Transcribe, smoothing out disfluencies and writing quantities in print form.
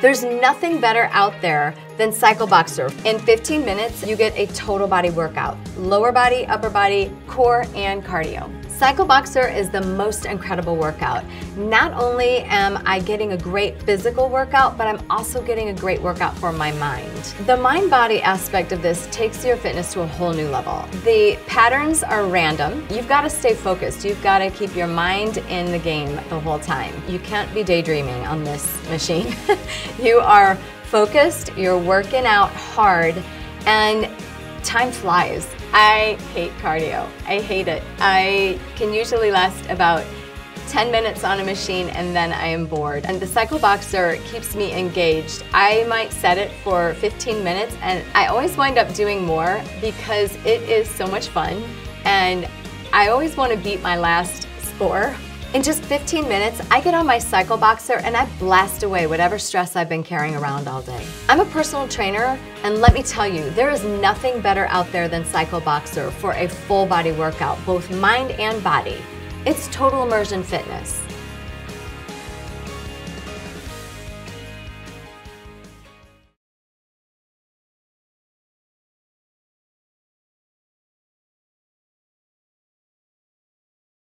There's nothing better out there than Cycle Boxer. In 15 minutes, you get a total body workout. Lower body, upper body, core, and cardio. Cycle Boxer is the most incredible workout. Not only am I getting a great physical workout, but I'm also getting a great workout for my mind. The mind-body aspect of this takes your fitness to a whole new level. The patterns are random. You've got to stay focused. You've got to keep your mind in the game the whole time. You can't be daydreaming on this machine. You are focused, you're working out hard, and time flies. I hate cardio. I hate it. I can usually last about 10 minutes on a machine and then I am bored. And the Cycle Boxer keeps me engaged. I might set it for 15 minutes and I always wind up doing more because it is so much fun and I always want to beat my last score. In just 15 minutes, I get on my Cycle Boxer and I blast away whatever stress I've been carrying around all day. I'm a personal trainer, and let me tell you, there is nothing better out there than Cycle Boxer for a full body workout, both mind and body. It's total immersion fitness.